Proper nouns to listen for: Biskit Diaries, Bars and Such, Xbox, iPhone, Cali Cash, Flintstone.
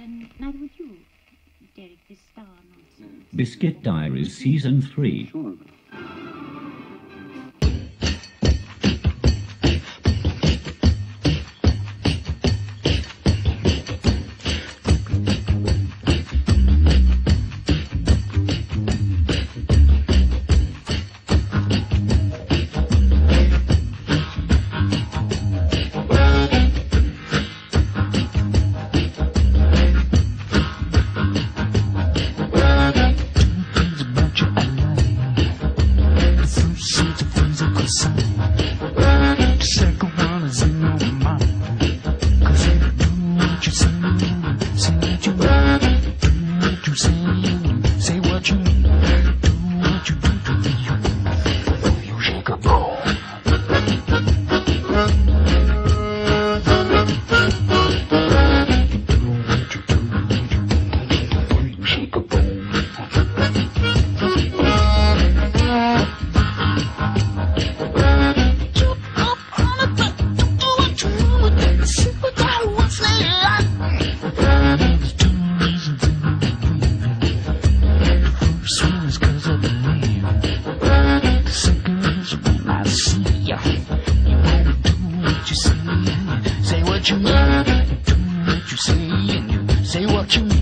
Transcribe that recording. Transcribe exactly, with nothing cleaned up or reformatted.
and, and neither would you, Derek, this star nonsense. Biskit Diaries, Season three. Sure. Say what you mean, do what you say, and you say what you mean.